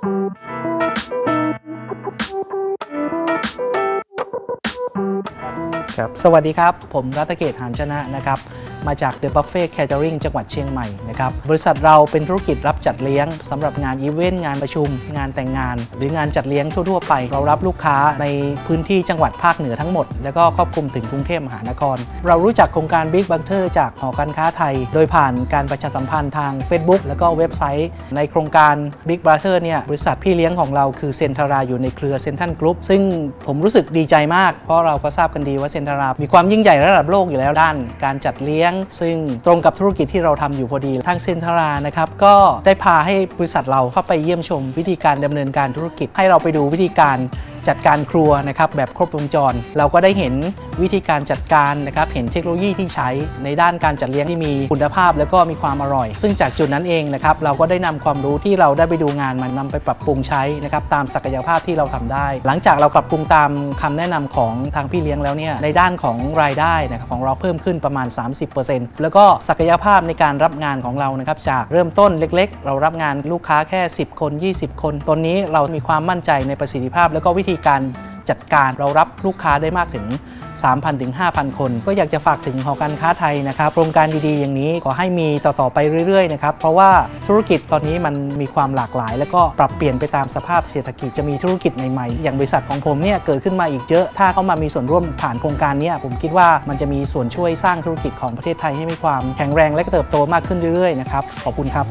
สวัสดีครับผมรัตเกศ หานชนะนะครับมาจาก The Buffet Catering จังหวัดเชียงใหม่นะครับบริษัทเราเป็นธุรกิจรับจัดเลี้ยงสำหรับงานอีเวนต์งานประชุมงานแต่งงานหรืองานจัดเลี้ยงทั่วๆไปเรารับลูกค้าในพื้นที่จังหวัดภาคเหนือทั้งหมดแล้วก็ครอบคลุมถึงกรุงเทพมหานครเรารู้จักโครงการ Big Brother จากหอการค้าไทยโดยผ่านการประชาสัมพันธ์ทาง Facebook แล้วก็เว็บไซต์ในโครงการ Big Brother เนี่ยบริษัทพี่เลี้ยงของเราคือเซ็นทราอยู่ในเครือเซ็นทรัลกรุ๊ปซึ่งผมรู้สึกดีใจมากเพราะเราก็ทราบกันดีว่าเซ็นทรามีความยิ่งใหญ่ระดับโลกอยู่แล้วด้านการจัดเลี้ยงซึ่งตรงกับธุรกิจที่เราทำอยู่พอดีทางเซ็นทรานะครับก็ได้พาให้บริษัทเราเข้าไปเยี่ยมชมวิธีการดำเนินการธุรกิจให้เราไปดูวิธีการจัดการครัวนะครับแบบครบวงจรเราก็ได้เห็นวิธีการจัดการนะครับเห็นเทคโนโลยีที่ใช้ในด้านการจัดเลี้ยงที่มีคุณภาพแล้วก็มีความอร่อยซึ่งจากจุดนั้นเองนะครับเราก็ได้นำความรู้ที่เราได้ไปดูงานมานำไปปรับปรุงใช้นะครับตามศักยภาพที่เราทำได้หลังจากเราปรับปรุงตามคำแนะนำของทางพี่เลี้ยงแล้วเนี่ยในด้านของรายได้นะครับของเราเพิ่มขึ้นประมาณ 30% แล้วก็ศักยภาพในการรับงานของเรานะครับจากเริ่มต้นเล็กๆเรารับงานลูกค้าแค่10คน20คนตอนนี้เรามีความมั่นใจในประสิทธิภาพแล้วก็วิธีการจัดการเรารับลูกค้าได้มากถึง 3,000 ถึง 5,000 คนก็อยากจะฝากถึงหอการค้าไทยนะครับโครงการดีๆอย่างนี้ขอให้มีต่อๆไปเรื่อยๆนะครับเพราะว่าธุรกิจตอนนี้มันมีความหลากหลายแล้วก็ปรับเปลี่ยนไปตามสภาพเศรษฐกิจจะมีธุรกิจใหม่ๆอย่างบริษัทของผมเนี่ยเกิดขึ้นมาอีกเยอะถ้าเข้ามามีส่วนร่วมผ่านโครงการนี้ผมคิดว่ามันจะมีส่วนช่วยสร้างธุรกิจของประเทศไทยให้มีความแข็งแรงและเติบโตมากขึ้นเรื่อยๆนะครับขอบคุณครับ